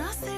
us.